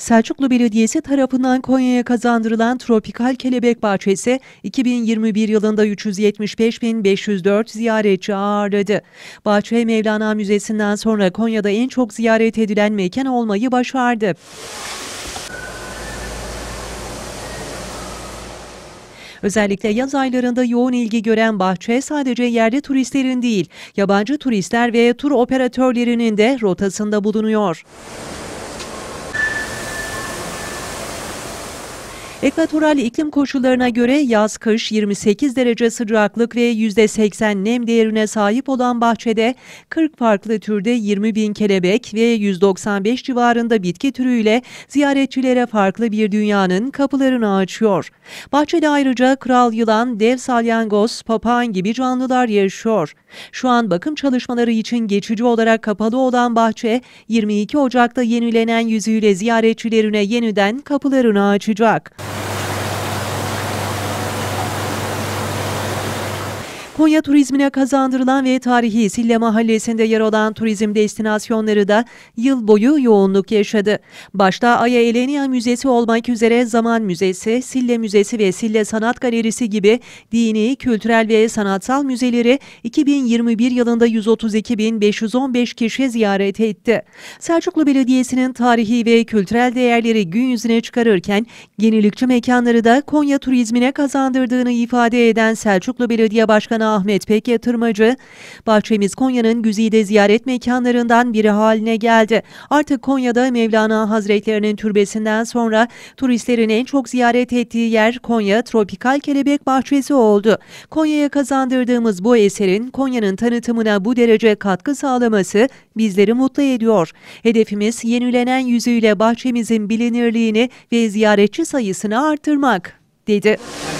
Selçuklu Belediyesi tarafından Konya'ya kazandırılan Tropikal Kelebek Bahçesi 2021 yılında 375.504 ziyaretçi ağırladı. Bahçe Mevlana Müzesi'nden sonra Konya'da en çok ziyaret edilen mekan olmayı başardı. Özellikle yaz aylarında yoğun ilgi gören bahçe sadece yerli turistlerin değil, yabancı turistler ve tur operatörlerinin de rotasında bulunuyor. Ekvatoral iklim koşullarına göre yaz-kış 28 derece sıcaklık ve %80 nem değerine sahip olan bahçede 40 farklı türde 20.000 kelebek ve 195 civarında bitki türüyle ziyaretçilere farklı bir dünyanın kapılarını açıyor. Bahçede ayrıca kral yılan, dev salyangoz, papağan gibi canlılar yaşıyor. Şu an bakım çalışmaları için geçici olarak kapalı olan bahçe 22 Ocak'ta yenilenen yüzüyle ziyaretçilerine yeniden kapılarını açacak. Konya turizmine kazandırılan ve tarihi Sille Mahallesi'nde yer alan turizm destinasyonları da yıl boyu yoğunluk yaşadı. Başta Aya Eleniya Müzesi olmak üzere Zaman Müzesi, Sille Müzesi ve Sille Sanat Galerisi gibi dini, kültürel ve sanatsal müzeleri 2021 yılında 132.515 kişi ziyaret etti. Selçuklu Belediyesi'nin tarihi ve kültürel değerleri gün yüzüne çıkarırken yenilikçi mekanları da Konya turizmine kazandırdığını ifade eden Selçuklu Belediye Başkanı Ahmet Pek yatırmacı, "Bahçemiz Konya'nın güzide ziyaret mekanlarından biri haline geldi. Artık Konya'da Mevlana Hazretlerinin türbesinden sonra turistlerin en çok ziyaret ettiği yer Konya Tropikal Kelebek Bahçesi oldu. Konya'ya kazandırdığımız bu eserin Konya'nın tanıtımına bu derece katkı sağlaması bizleri mutlu ediyor. Hedefimiz yenilenen yüzüyle bahçemizin bilinirliğini ve ziyaretçi sayısını artırmak," dedi.